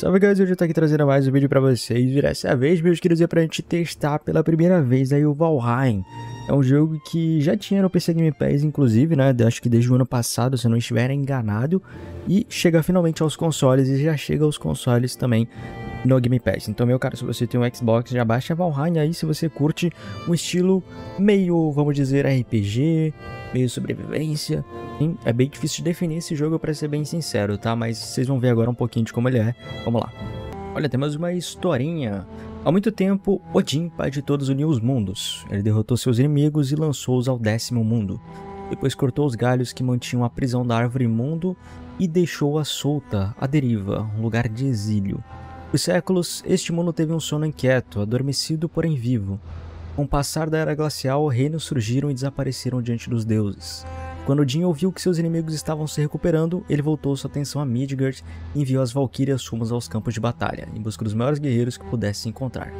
Salve, guys, hoje eu tô aqui trazendo mais um vídeo pra vocês. E dessa vez, meus queridos, é pra gente testar pela primeira vez aí o Valheim. É um jogo que já tinha no PC Game Pass, inclusive, né? Acho que desde o ano passado, se eu não estiver enganado. E chega finalmente aos consoles, e já chega aos consoles também no Game Pass. Então, meu cara, se você tem um Xbox, já baixa Valheim aí se você curte um estilo meio, vamos dizer, RPG, meio sobrevivência. É bem difícil de definir esse jogo, pra ser bem sincero, tá? Mas vocês vão ver agora um pouquinho de como ele é. Vamos lá. Olha, temos uma historinha. Há muito tempo, Odin, pai de todos, uniu os mundos. Ele derrotou seus inimigos e lançou-os ao 10º mundo. Depois cortou os galhos que mantinham a prisão da árvore mundo e deixou-a solta, à deriva, um lugar de exílio. Por séculos, este mundo teve um sono inquieto, adormecido porém vivo. Com o passar da era glacial, reinos surgiram e desapareceram diante dos deuses. Quando Odin ouviu que seus inimigos estavam se recuperando, ele voltou sua atenção a Midgard e enviou as valquírias rumos aos campos de batalha, em busca dos maiores guerreiros que pudesse encontrar.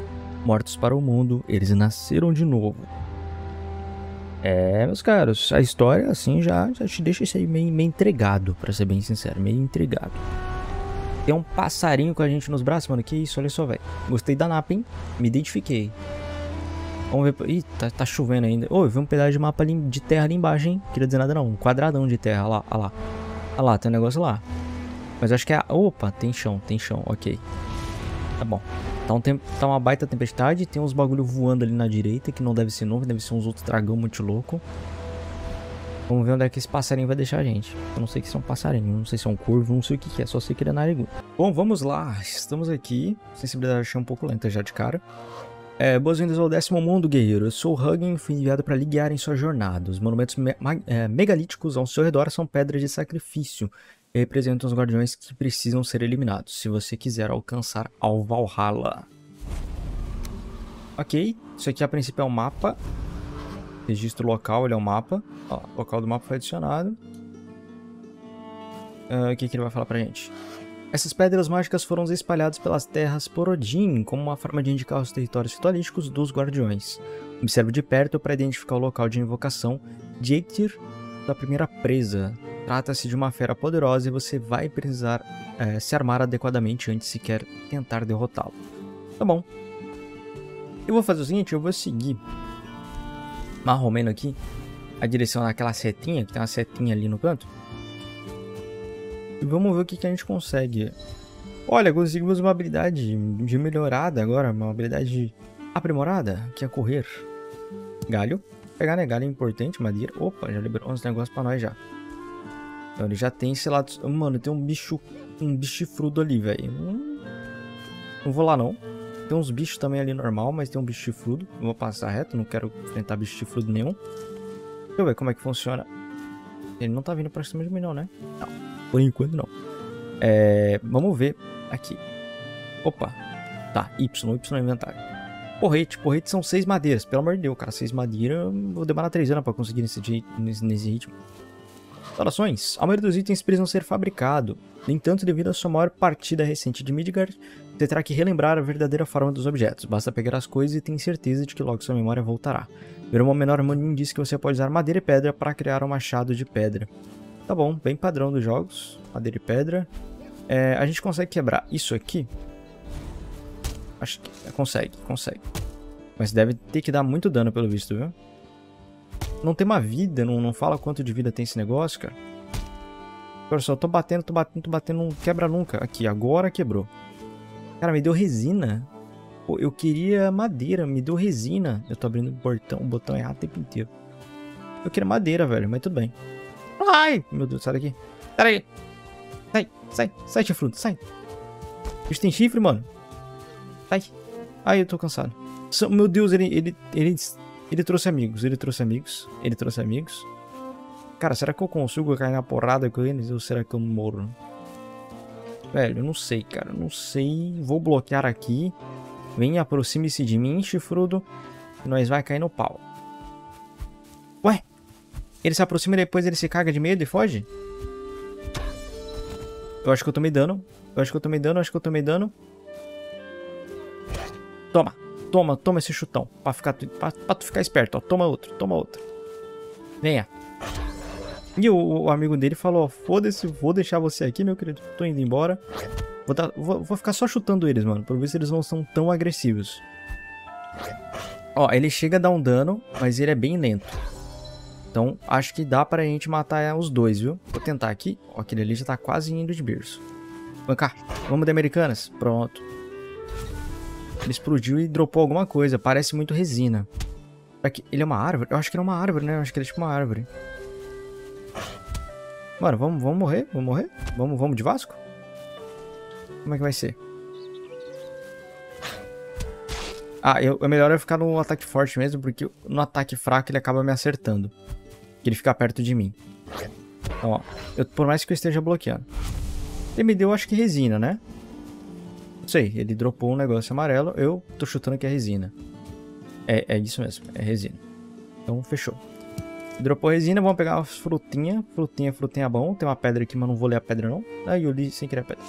Mortos para o mundo, eles nasceram de novo. É, meus caros, a história assim já te deixa isso aí meio intrigado, pra ser bem sincero, meio intrigado. Tem um passarinho com a gente nos braços, mano. Que isso, olha só, velho. Gostei da napa, hein? Me identifiquei. Vamos ver... Ih, tá chovendo ainda. Ô, eu vi um pedaço de mapa ali, de terra ali embaixo, hein? Não queria dizer nada, não. Um quadradão de terra. Olha lá, olha lá. Olha lá, tem um negócio lá. Mas acho que é... Opa, tem chão, ok. Tá bom. Tá uma baita tempestade. Tem uns bagulho voando ali na direita, que não deve ser novo. Deve ser uns outros dragão muito louco. Vamos ver onde é que esse passarinho vai deixar a gente. Eu não sei que são passarinho, não sei se é um corvo, não sei o que é, só sei que ele é narigudo. Bom, vamos lá, estamos aqui. Sensibilidade achei um pouco lenta já de cara. É, boas-vindas ao 10º mundo, guerreiro. Eu sou o Huginn, fui enviado para lhe guiar em sua jornada. Os monumentos megalíticos ao seu redor são pedras de sacrifício. E representam os guardiões que precisam ser eliminados, se você quiser alcançar ao Valhalla. Ok, isso aqui a princípio é um mapa. Registro local, ele é um mapa. Ó, o local do mapa foi adicionado. O que ele vai falar pra gente? Essas pedras mágicas foram espalhadas pelas terras por Odin, como uma forma de indicar os territórios ritualísticos dos guardiões. Observe de perto para identificar o local de invocação de Ægir, da primeira presa. Trata-se de uma fera poderosa e você vai precisar se armar adequadamente antes de sequer tentar derrotá-lo. Tá bom. Eu vou fazer o seguinte, eu vou seguir... marromeno aqui, a direção daquela setinha, que tem uma setinha ali no canto. E vamos ver o que a gente consegue. Olha, conseguimos uma habilidade de melhorada agora, uma habilidade aprimorada, que é correr. Galho, pegar, né? Galho é importante, madeira. Opa, já liberou uns negócios pra nós já. Então ele já tem, sei lá, mano, tem um bichifrudo ali, velho. Não vou lá não. Tem uns bichos também ali normal, mas tem um bicho chifrudo. Eu vou passar reto, não quero enfrentar bicho chifrudo nenhum. Deixa eu ver como é que funciona. Ele não tá vindo pra cima de mim não, né? Não, por enquanto não. É, vamos ver aqui. Opa, tá, Y inventário. Porrete são 6 madeiras, pelo amor de Deus, cara. 6 madeiras, vou demorar 3 anos pra conseguir nesse ritmo. Instalações. A maioria dos itens precisam ser fabricados. No entanto, devido à sua maior partida recente de Midgard, você terá que relembrar a verdadeira forma dos objetos. Basta pegar as coisas e tem certeza de que logo sua memória voltará. Ver uma menor maninha diz que você pode usar madeira e pedra para criar um machado de pedra. Tá bom, bem padrão dos jogos. Madeira e pedra. É, a gente consegue quebrar isso aqui? Acho que consegue. Mas deve ter que dar muito dano pelo visto, viu? Não tem uma vida, não fala quanto de vida tem esse negócio, cara. Olha só, tô batendo, não quebra nunca. Aqui, agora quebrou. Cara, me deu resina. Pô, eu queria madeira, me deu resina. Eu tô abrindo o botão errado o tempo inteiro. Eu queria madeira, velho, mas tudo bem. Ai, meu Deus, sai daqui. Sai daqui. Sai, chifrudo, sai. Isso tem chifre, mano. Sai. Ai, eu tô cansado. Meu Deus, ele trouxe amigos, ele trouxe amigos. Cara, será que eu consigo cair na porrada com eles ou será que eu morro? Velho, eu não sei, cara, não sei. Vou bloquear aqui. Vem, aproxime-se de mim, chifrudo. E nós vai cair no pau. Ué? Ele se aproxima e depois ele se caga de medo e foge? Eu acho que eu tomei dano. Eu acho que eu tomei dano. Toma. Toma esse chutão. Pra tu ficar esperto, ó. Toma outro. Venha. E o amigo dele falou, ó, foda-se, vou deixar você aqui, meu querido. Tô indo embora. Vou ficar só chutando eles, mano, pra ver se eles não são tão agressivos. Ó, ele chega a dar um dano, mas ele é bem lento. Então, acho que dá pra gente matar os dois, viu? Vou tentar aqui. Ó, aquele ali já tá quase indo de berço. Vem cá. Vamos de Americanas. Pronto. Ele explodiu e dropou alguma coisa. Parece muito resina. Ele é uma árvore? Eu acho que ele é uma árvore, né? Eu acho que ele é tipo uma árvore. Mano, vamos morrer? Vamos morrer? Vamos de Vasco? Como é que vai ser? Ah, é melhor eu ficar no ataque forte mesmo, porque no ataque fraco ele acaba me acertando. Ele fica perto de mim. Então, ó. Por mais que eu esteja bloqueando. Ele me deu, acho que resina, né? Não sei, ele dropou um negócio amarelo. Eu tô chutando que é resina. É isso mesmo, é resina. Então, fechou. Dropou resina, vamos pegar umas frutinhas. Frutinha é bom. Tem uma pedra aqui, mas não vou ler a pedra, não. Aí eu li sem querer a pedra.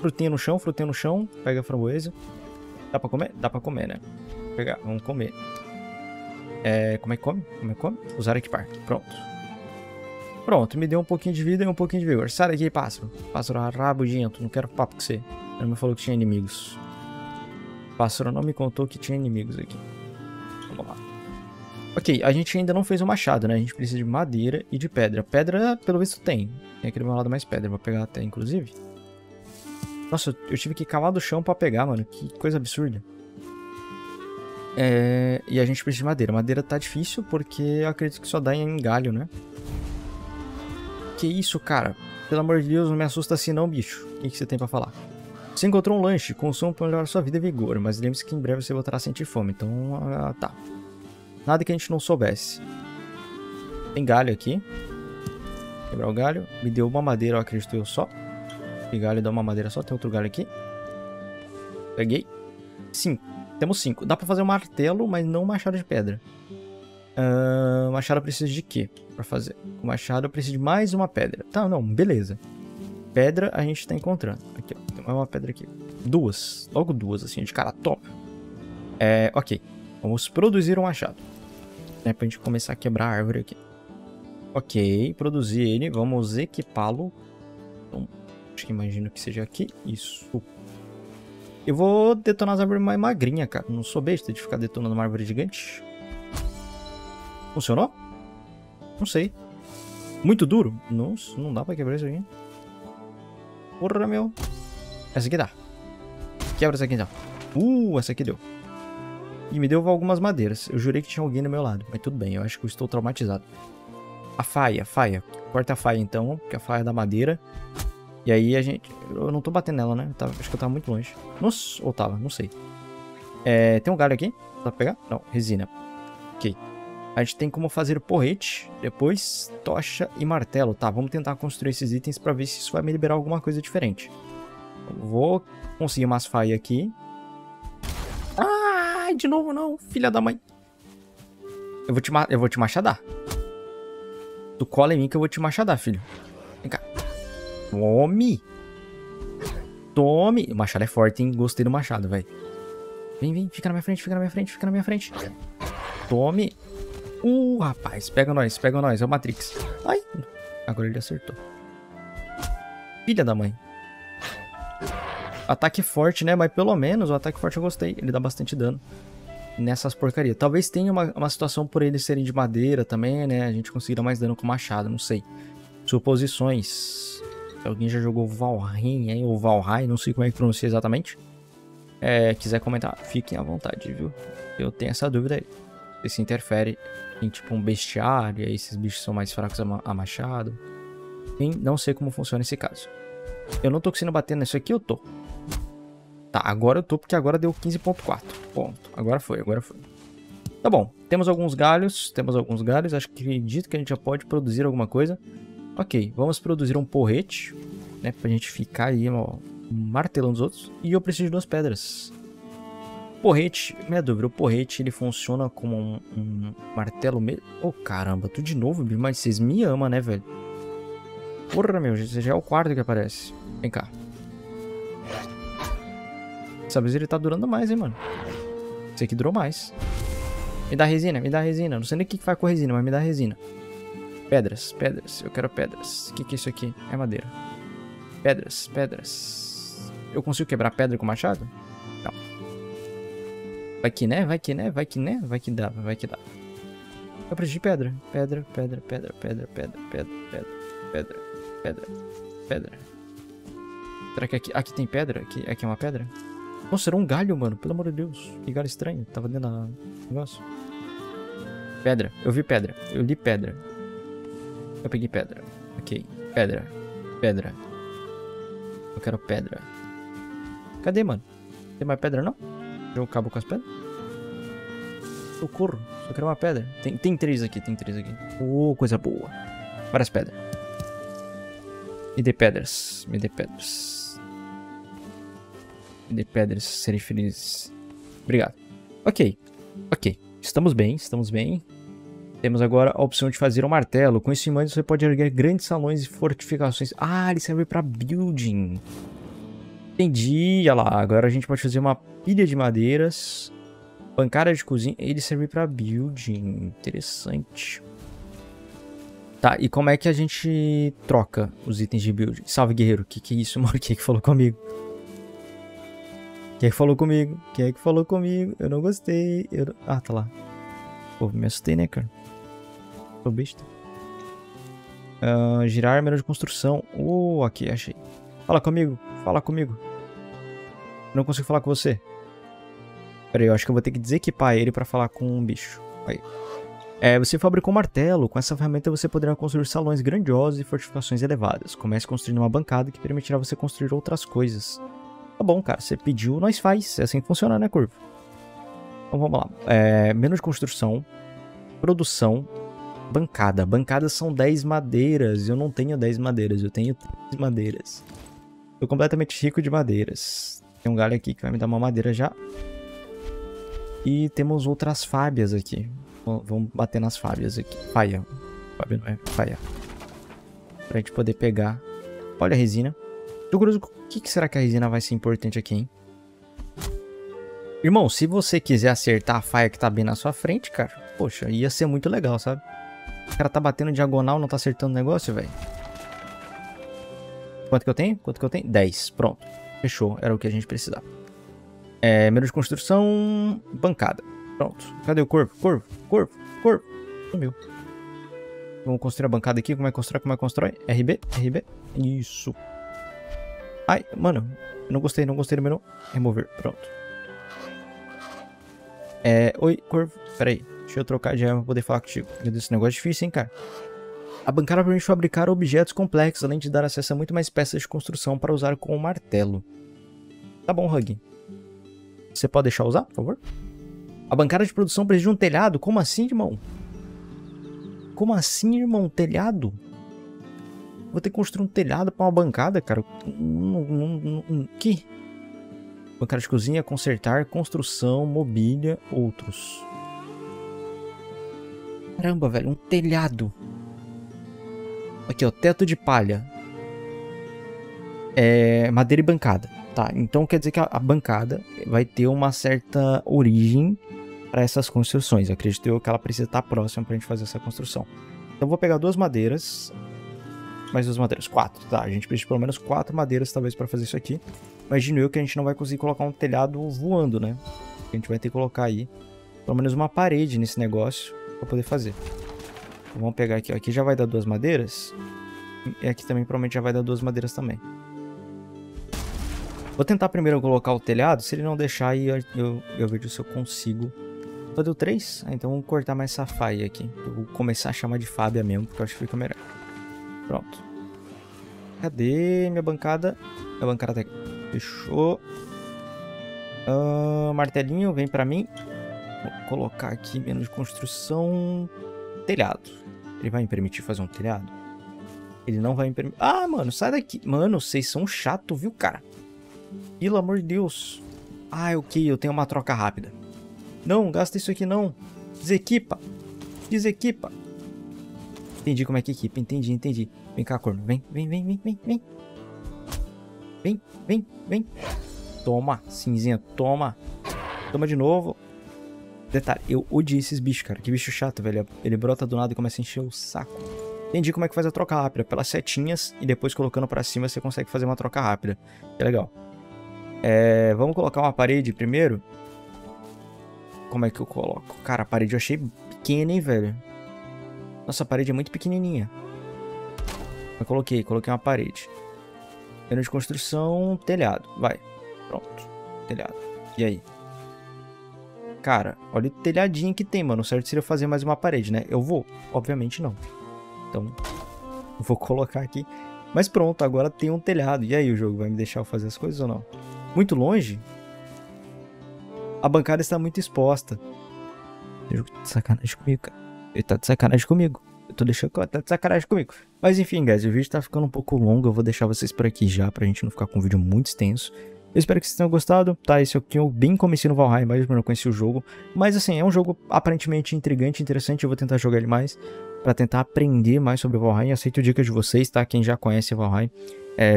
Frutinha no chão, pega a framboesa. Dá pra comer? Dá pra comer, né? Vou pegar, vamos comer. É, como é que come? Usar equipar. Pronto. Pronto, me deu um pouquinho de vida e um pouquinho de vigor. Sai daqui, pássaro. Pássaro rabugento, não quero papo com você. Ele me falou que tinha inimigos. Pássaro não me contou que tinha inimigos aqui. Vamos lá. Ok, a gente ainda não fez o machado, né? A gente precisa de madeira e de pedra. Pedra, pelo visto, tem. Tem aqui do meu lado mais pedra. Vou pegar até, inclusive. Nossa, eu tive que cavar do chão pra pegar, mano. Que coisa absurda. É... E a gente precisa de madeira. Madeira tá difícil porque eu acredito que só dá em galho, né? Que isso, cara? Pelo amor de Deus, não me assusta assim não, bicho. O que você tem pra falar? Você encontrou um lanche, consumo pra melhorar sua vida e vigor, mas lembre-se que em breve você voltará a sentir fome, então... Ah, tá. Nada que a gente não soubesse. Tem galho aqui. Quebrar o galho. Me deu uma madeira, eu acredito eu só. Tem galho, dá uma madeira só. Tem outro galho aqui. Peguei. 5. Temos 5. Dá pra fazer um martelo, mas não um machado de pedra. Machado precisa de quê pra fazer? O machado precisa de mais uma pedra. Tá, não, beleza. Pedra a gente tá encontrando. Aqui, ó. Tem mais uma pedra aqui. Duas. Logo duas, assim, de cara. Top. É, ok. Vamos produzir um machado. É pra gente começar a quebrar a árvore aqui. Ok, produzir ele. Vamos equipá-lo. Então, acho que imagino que seja aqui. Isso. Eu vou detonar as árvores mais magrinhas, cara. Não sou besta de ficar detonando uma árvore gigante. Funcionou? Não sei. Muito duro? Nossa, não dá pra quebrar isso aqui. Porra, meu. Essa aqui dá. Quebra essa aqui então. Essa aqui deu. E me deu algumas madeiras. Eu jurei que tinha alguém do meu lado. Mas tudo bem, eu acho que eu estou traumatizado. A faia, Corta a faia então, porque a faia é da madeira. E aí a gente... Eu não tô batendo nela, né? Acho que eu tava muito longe. Nossa, ou tava, não sei. É, tem um galho aqui. Dá pra pegar? Não, resina. Ok. A gente tem como fazer porrete, depois tocha e martelo. Tá, vamos tentar construir esses itens pra ver se isso vai me liberar alguma coisa diferente. Vou conseguir umas faias aqui. Ah, de novo não, filha da mãe. Eu vou te machadar. Tu cola em mim que eu vou te machadar, filho. Vem cá. Tome. Tome. O machado é forte, hein? Gostei do machado, velho. Vem. Fica na minha frente, Tome. Rapaz, pega nós, é o Matrix. Ai, agora ele acertou. Filha da mãe. Ataque forte, né? Mas pelo menos o ataque forte eu gostei. Ele dá bastante dano nessas porcarias. Talvez tenha uma situação por eles serem de madeira também, né? A gente conseguir dar mais dano com machado, não sei. Suposições. Se alguém já jogou Valheim, hein? Ou Valheim, não sei como é que pronuncia exatamente. É, quiser comentar, fiquem à vontade, viu? Eu tenho essa dúvida aí. Se interfere em tipo um bestiário, aí esses bichos são mais fracos a machado. Enfim, não sei como funciona esse caso. Eu não tô conseguindo bater nisso aqui, eu tô. Tá, agora eu tô, porque agora deu 15.4. Ponto. Agora foi. Tá bom, temos alguns galhos, acho que acredito que a gente já pode produzir alguma coisa. Ok, vamos produzir um porrete, né, pra gente ficar aí, ó, martelando os outros. E eu preciso de 2 pedras. Porrete, minha dúvida, o porrete ele funciona como um martelo mesmo? Ô, caramba, tu de novo, bicho, mas vocês me amam, né, velho? Porra, meu, você já é o 4º que aparece. Vem cá. Essa vez ele tá durando mais, hein, mano? Esse aqui durou mais. Me dá resina. Não sei nem o que faz com resina, mas me dá resina. Pedras, eu quero pedras. O que é isso aqui? É madeira. Pedras. Eu consigo quebrar pedra com machado? Não. Vai que né, vai que né, vai que né, vai que dá, vai que dá. Eu preciso de pedra. Pedra, pedra, pedra, pedra, pedra, pedra, pedra, pedra, pedra, pedra. Será que aqui tem pedra? Aqui é uma pedra? Nossa, era um galho, mano. Pelo amor de Deus. Que galho estranho. Tava dentro do negócio. Pedra. Eu vi pedra. Eu li pedra. Eu peguei pedra. Ok. Pedra. Pedra. Eu quero pedra. Cadê, mano? Tem mais pedra, não? Eu acabo com as pedras. Socorro. Só quero uma pedra. Tem três aqui. Tem três aqui. Oh, coisa boa. Várias pedras. Me dê pedras. Me dê pedras. De pedras, serem felizes. Obrigado. Ok. Ok. Estamos bem, estamos bem. Temos agora a opção de fazer um martelo. Com esse manto você pode erguer grandes salões e fortificações. Ah, ele serve pra building. Entendi. Olha lá. Agora a gente pode fazer uma pilha de madeiras. Bancada de cozinha. Ele serve pra building. Interessante. Tá, e como é que a gente troca os itens de building? Salve, guerreiro. Que é isso, mano? Quem é que falou comigo? Quem é que falou comigo? Quem é que falou comigo? Eu não gostei. Eu... Ah, tá lá. Pô, me assustei, né, cara? Tô besta. Girar melhor de construção. Oh, aqui, achei. Fala comigo. Fala comigo. Não consigo falar com você. Pera aí, eu acho que eu vou ter que desequipar ele pra falar com um bicho. Aí. É, você fabricou um martelo. Com essa ferramenta você poderá construir salões grandiosos e fortificações elevadas. Comece construindo uma bancada que permitirá você construir outras coisas. Tá bom, cara. Você pediu, nós faz. É assim que funciona, né, curva? Então vamos lá. É, menos construção. Produção. Bancada. Bancadas são 10 madeiras. Eu não tenho 10 madeiras. Eu tenho 3 madeiras. Tô completamente rico de madeiras. Tem um galho aqui que vai me dar uma madeira já. E temos outras fábias aqui. Vamos bater nas fábias aqui. Faia. Fábia não é. Faia. Pra gente poder pegar. Olha a resina. Tô curioso, o que será que a resina vai ser importante aqui, hein? Irmão, se você quiser acertar a faia que tá bem na sua frente, cara, poxa, ia ser muito legal, sabe? O cara tá batendo diagonal, não tá acertando o negócio, velho. Quanto que eu tenho? Quanto que eu tenho? 10. Pronto. Fechou. Era o que a gente precisava. É, menos de construção, bancada. Pronto. Cadê o corpo? Corpo, corpo, corpo. Sumiu. Vamos construir a bancada aqui. Como é que constrói? Como é que constrói? RB, RB. Isso. Ai, mano, não gostei do menu. Remover, pronto. É, oi, corvo. Pera aí, deixa eu trocar de arma pra poder falar contigo. Meu Deus, esse negócio é difícil, hein, cara. A bancada permite fabricar objetos complexos, além de dar acesso a muito mais peças de construção para usar com o martelo. Tá bom, Huginn. Você pode deixar usar, por favor? A bancada de produção precisa de um telhado? Como assim, irmão? Como assim, irmão? Telhado? Vou ter que construir um telhado pra uma bancada, cara. Que? Bancada de cozinha, consertar, construção, mobília, outros. Caramba, velho. Um telhado. Aqui, ó. Teto de palha. É, madeira e bancada. Tá, então quer dizer que a bancada vai ter uma certa origem pra essas construções. Eu acredito eu que ela precisa estar próxima pra gente fazer essa construção. Então vou pegar duas madeiras... Mais duas madeiras. 4, tá? A gente precisa de pelo menos 4 madeiras, talvez, pra fazer isso aqui. Imagino eu que a gente não vai conseguir colocar um telhado voando, né? A gente vai ter que colocar aí, pelo menos, uma parede nesse negócio pra poder fazer. Então, vamos pegar aqui. Aqui já vai dar 2 madeiras. E aqui também, provavelmente, já vai dar 2 madeiras também. Vou tentar primeiro colocar o telhado. Se ele não deixar, aí eu vejo se eu consigo. Só deu 3? Ah, então vamos cortar mais essa faia aqui. Eu vou começar a chamar de Fábia mesmo, porque eu acho que fica melhor. Pronto. Cadê minha bancada? Minha bancada tá aqui. Fechou. Martelinho, vem pra mim. Vou colocar aqui menos de construção. Telhado. Ele vai me permitir fazer um telhado? Ele não vai me permitir. Ah, mano, sai daqui. Mano, vocês são chato, viu, cara? Pelo amor de Deus. Ah, ok, eu tenho uma troca rápida. Não, gasta isso aqui não. Desequipa. Desequipa. Entendi como é que equipa, entendi, entendi. Vem cá, corno, vem, vem, vem, vem, vem, vem. Vem, vem, vem. Toma, cinzinha, toma. Toma de novo. Detalhe, eu odiei esses bichos, cara. Que bicho chato, velho. Ele brota do nada e começa a encher o saco. Entendi como é que faz a troca rápida. Pelas setinhas e depois colocando pra cima você consegue fazer uma troca rápida. Que legal. Vamos colocar uma parede primeiro. Como é que eu coloco? Cara, a parede eu achei pequena, hein, velho. Nossa, a parede é muito pequenininha. Eu coloquei uma parede. Pena de construção, telhado. Vai, pronto. Telhado. E aí? Cara, olha o telhadinho que tem, mano. O certo seria fazer mais uma parede, né? Eu vou? Obviamente não. Então, vou colocar aqui. Mas pronto, agora tem um telhado. E aí, o jogo vai me deixar eu fazer as coisas ou não? Muito longe? A bancada está muito exposta. O jogo tá de sacanagem comigo, cara. Ele tá de sacanagem comigo. Eu tô deixando... Tá de sacanagem comigo. Mas enfim, guys, o vídeo tá ficando um pouco longo. Eu vou deixar vocês por aqui já, pra gente não ficar com um vídeo muito extenso. Eu espero que vocês tenham gostado, tá? Esse aqui eu bem comecei no Valheim, mas eu não conheci o jogo. Mas assim, é um jogo aparentemente intrigante, interessante. Eu vou tentar jogar ele mais, pra tentar aprender mais sobre o Valheim. Aceito dicas de vocês, tá? Quem já conhece o Valheim,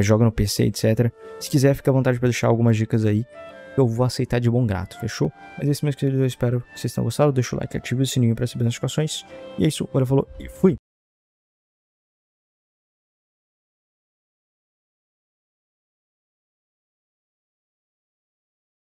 joga no PC, etc. Se quiser, fica à vontade pra deixar algumas dicas aí. Eu vou aceitar de bom grato, fechou? Mas é isso, meus queridos, eu espero que vocês tenham gostado. Deixa o like, ative o sininho para receber as notificações. E é isso, valeu, falou e fui!